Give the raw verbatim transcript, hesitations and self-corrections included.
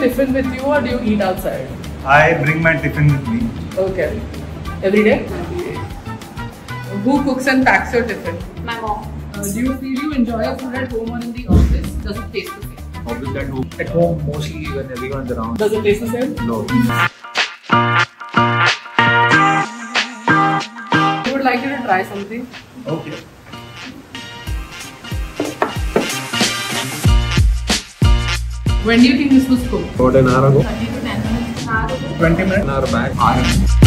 tiffin with you or do you eat outside? I bring my tiffin with me. Okay. Every day? Every day. Who cooks and packs your tiffin? My mom. Uh, do you feel you enjoy your food at home or in the office? Does it taste the same? Obviously at home. At home mostly when everyone's around. Does it taste the same? No. You would like you to try something? Okay. When do you think this was cooked? About an hour ago. twenty minutes. An hour back.